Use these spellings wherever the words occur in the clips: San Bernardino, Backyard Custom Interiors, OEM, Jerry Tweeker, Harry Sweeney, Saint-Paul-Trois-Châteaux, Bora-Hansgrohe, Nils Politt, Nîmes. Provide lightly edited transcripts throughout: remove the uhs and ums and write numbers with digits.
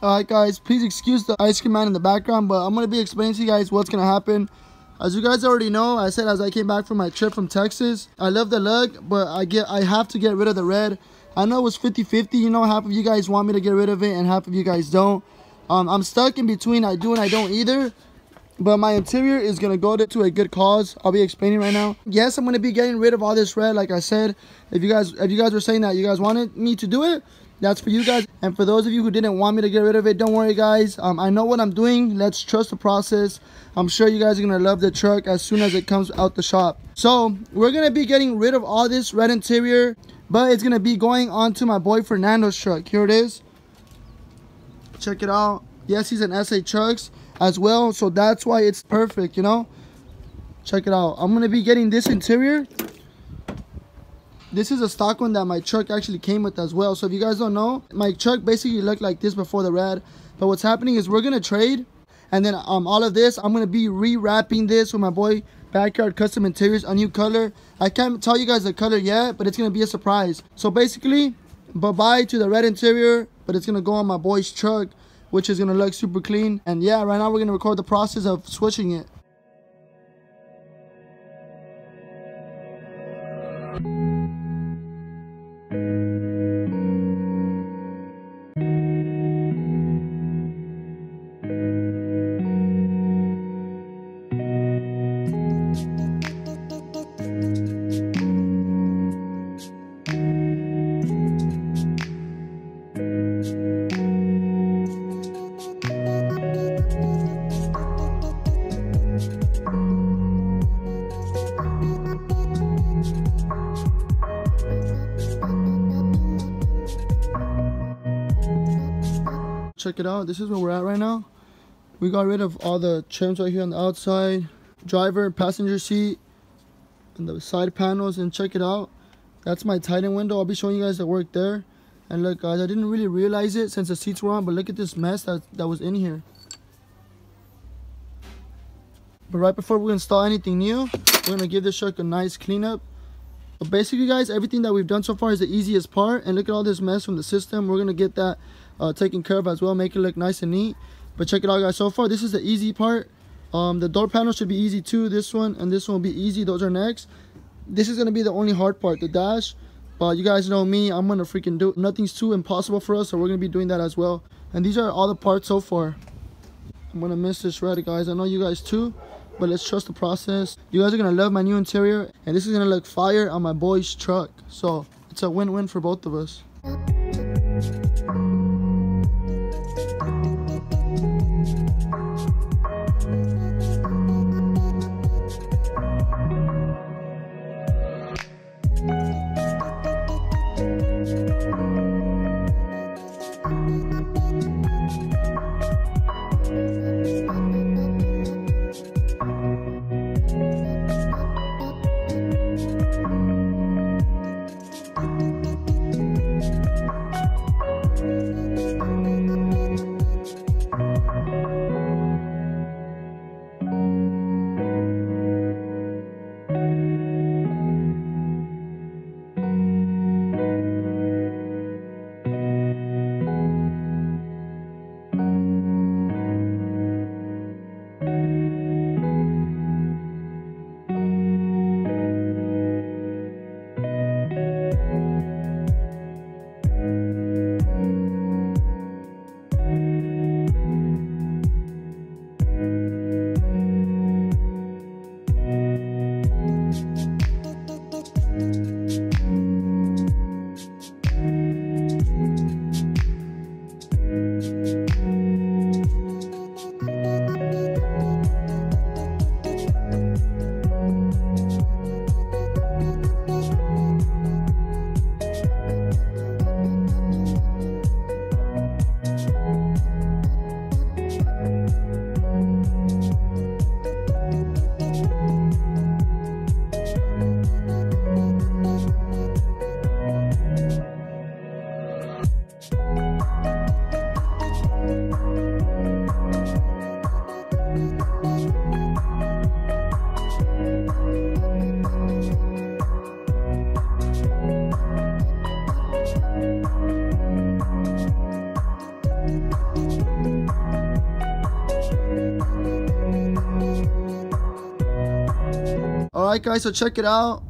Alright guys, please excuse the ice cream man in the background, but I'm going to be explaining to you guys what's going to happen. As you guys already know, I said as I came back from my trip from Texas, I love the look, but I have to get rid of the red. I know it was 50-50, you know, half of you guys want me to get rid of it and half of you guys don't. I'm stuck in between, I do and I don't either. But my interior is going to go to a good cause. I'll be explaining right now. Yes, I'm going to be getting rid of all this red, like I said. If you guys were saying that you guys wanted me to do it, that's for you guys. And for those of you who didn't want me to get rid of it, don't worry, guys. I know what I'm doing. Let's trust the process. I'm sure you guys are going to love the truck as soon as it comes out the shop. So we're going to be getting rid of all this red interior, but it's going to be going onto my boy Fernando's truck. Here it is. Check it out. Yes, he's an SA Trucks as well, so that's why it's perfect, you know. Check it out. I'm gonna be getting this interior. This is a stock one that my truck actually came with as well. So if you guys don't know, my truck basically looked like this before the red, but what's happening is we're gonna trade, and then all of this I'm gonna be re-wrapping this with my boy Backyard Custom Interiors, a new color. I can't tell you guys the color yet, but it's gonna be a surprise. So basically, bye-bye to the red interior, but it's gonna go on my boy's truck, which is gonna look super clean. And yeah, right now we're gonna record the process of switching it. Check it out. This is where we're at right now. We got rid of all the trims right here on the outside, driver and passenger seat, and the side panels. And check it out, that's my tight end window. I'll be showing you guys the work there. And look guys, I didn't really realize it since the seats were on, but look at this mess that was in here. But right before we install anything new, we're gonna give this truck a nice cleanup. But basically guys, everything that we've done so far is the easiest part, and look at all this mess from the system. We're gonna get that taken care of as well, make it look nice and neat. But check it out guys, so far this is the easy part. The door panel should be easy too. This one and this one will be easy, those are next. This is gonna be the only hard part, the dash. But you guys know me, I'm gonna freaking do it. Nothing's too impossible for us, so we're gonna be doing that as well. And these are all the parts so far. I'm gonna miss this red guys, I know you guys too, but let's trust the process. You guys are gonna love my new interior, and this is gonna look fire on my boy's truck. So it's a win-win for both of us. Alright guys, so check it out.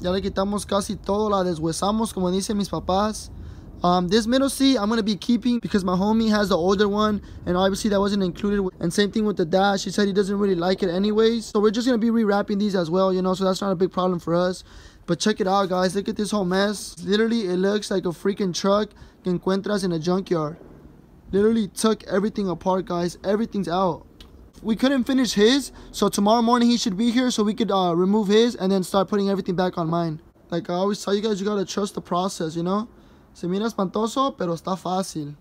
Ya le quitamos casi todo, la deshuesamos, como dicen mis papás. This middle seat I'm going to be keeping because my homie has the older one and obviously that wasn't included, and same thing with the dash. He said he doesn't really like it anyways, so we're just going to be rewrapping these as well, you know, so that's not a big problem for us. But check it out guys, look at this whole mess. Literally it looks like a freaking truck que encuentras in a junkyard. Literally took everything apart guys, everything's out. We couldn't finish his, so tomorrow morning he should be here so we could remove his and then start putting everything back on mine. Like I always tell you guys, you got to trust the process, you know. Se mira espantoso, pero está fácil.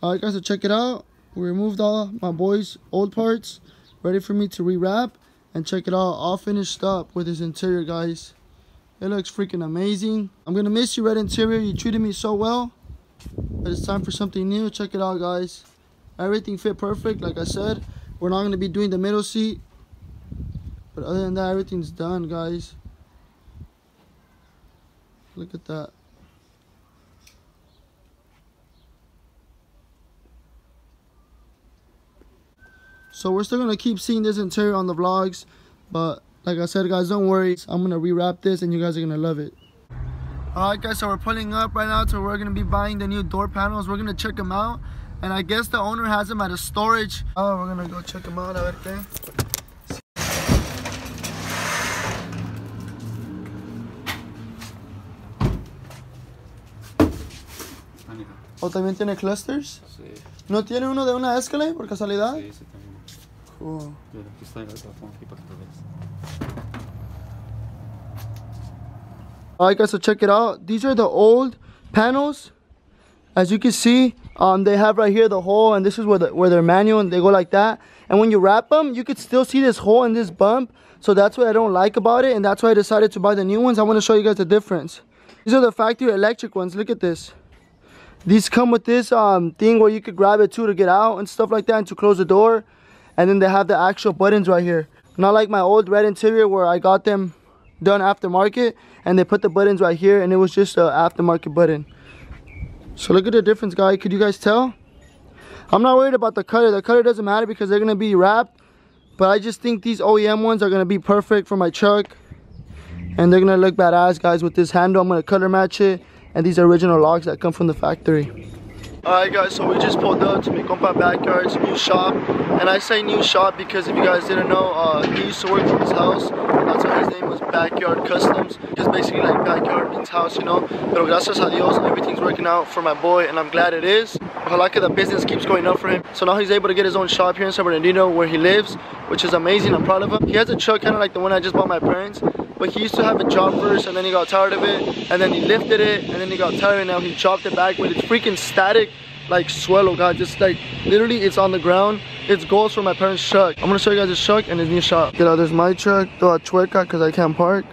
Alright guys, so check it out. We removed all my boy's old parts, ready for me to rewrap, and check it out, all finished up with his interior guys. It looks freaking amazing. I'm gonna miss you Red Interior, you treated me so well, but it's time for something new. Check it out guys, everything fit perfect. Like I said, we're not gonna be doing the middle seat, but other than that everything's done guys. Look at that. So we're still going to keep seeing this interior on the vlogs, but like I said guys, don't worry, I'm going to rewrap this and you guys are going to love it. Alright guys, so we're pulling up right now, so we're going to be buying the new door panels. We're going to check them out, and I guess the owner has them at a storage. Oh, we're going to go check them out. A ver qué. ¿O también tiene clusters? Sí. ¿No tiene uno de una Escalade por casualidad? Sí, sí tengo. Cool. Mira, aquí está el tapón, aquí para que lo veas. Alright guys, so check it out. These are the old panels. As you can see, they have right here the hole, and this is where they're manual, and they go like that. And when you wrap them, you could still see this hole and this bump. So that's what I don't like about it, and that's why I decided to buy the new ones. I want to show you guys the difference. These are the factory electric ones. Look at this. These come with this thing where you could grab it too to get out and stuff like that, and to close the door. And then they have the actual buttons right here. Not like my old Red Interior where I got them done aftermarket and they put the buttons right here and it was just an aftermarket button. So look at the difference guys, could you guys tell? I'm not worried about the color. The color doesn't matter because they're going to be wrapped. But I just think these OEM ones are going to be perfect for my truck. And they're going to look badass guys with this handle. I'm going to color match it. And these are original locks that come from the factory. Alright guys, so we just pulled up to mi compa Backyard's new shop. And I say new shop because if you guys didn't know, he used to work from his house. That's why his name was Backyard Customs. Just basically like backyard means house, you know. Pero gracias a Dios, everything's working out for my boy and I'm glad it is. Ojalá que the business keeps going up for him. So now he's able to get his own shop here in San Bernardino where he lives, which is amazing, I'm proud of him. He has a truck kind of like the one I just bought my parents. But he used to have a job first and then he got tired of it. And then he lifted it and then he got tired and now he chopped it back. But it's freaking static, like suelo, God. Just like, literally it's on the ground. It's goals for my parents' truck. I'm gonna show you guys his truck and his new shop. You know, there's my truck, toda chueca because I can't park.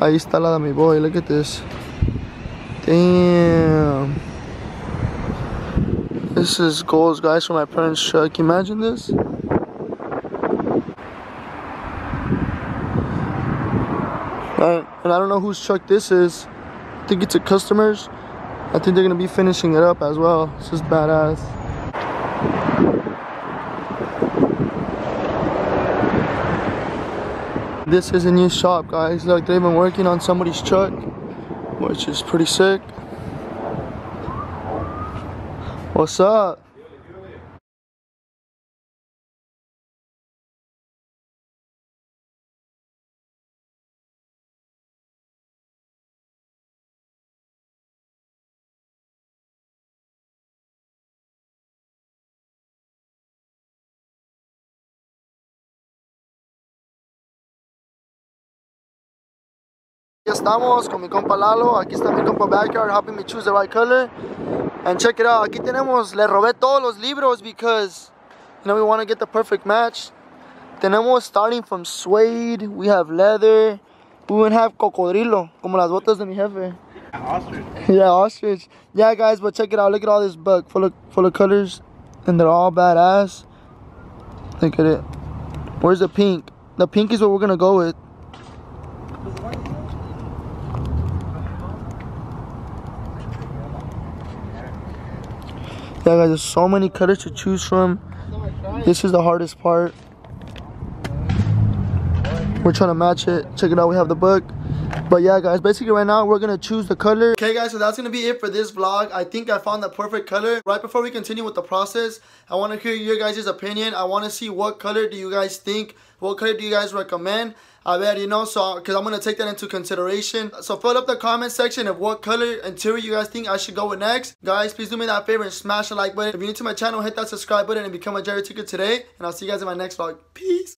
Ahí está la de mi boy, look at this. Damn. This is goals, guys, for my parents' truck. Can you imagine this? And I don't know whose truck this is. I think it's a customer's. I think they're gonna be finishing it up as well. It's just badass. This is a new shop, guys. Look, they've been working on somebody's truck, which is pretty sick. What's up? Estamos con mi compa Lalo, aquí está mi compa Backyard helping me choose the right color. And check it out, aquí tenemos, le robé todos los libros because, you know, we want to get the perfect match. Tenemos starting from suede, we have leather, we even have cocodrilo, como las botas de mi jefe. Ostrich. Yeah, ostrich. Yeah guys, but check it out, look at all this book full of colors, and they're all badass. Look at it. Where's the pink? The pink is what we're going to go with. Yeah guys, there's so many colors to choose from. This is the hardest part. We're trying to match it. Check it out, we have the book. But yeah guys, basically right now we're gonna choose the color. Okay guys, so that's gonna be it for this vlog. I think I found the perfect color. Right before we continue with the process, I wanna hear your guys' opinion. I wanna see what color do you guys think, what color do you guys recommend? I bet, you know, so, cause I'm gonna take that into consideration. So fill up the comment section of what color interior you guys think I should go with next. Guys, please do me that favor and smash the like button. If you're new to my channel, hit that subscribe button and become a Jerry Tweeker today. And I'll see you guys in my next vlog. Peace.